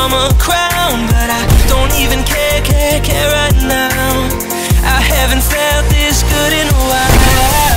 from a crown, but I don't even care right now. I haven't felt this good in a while.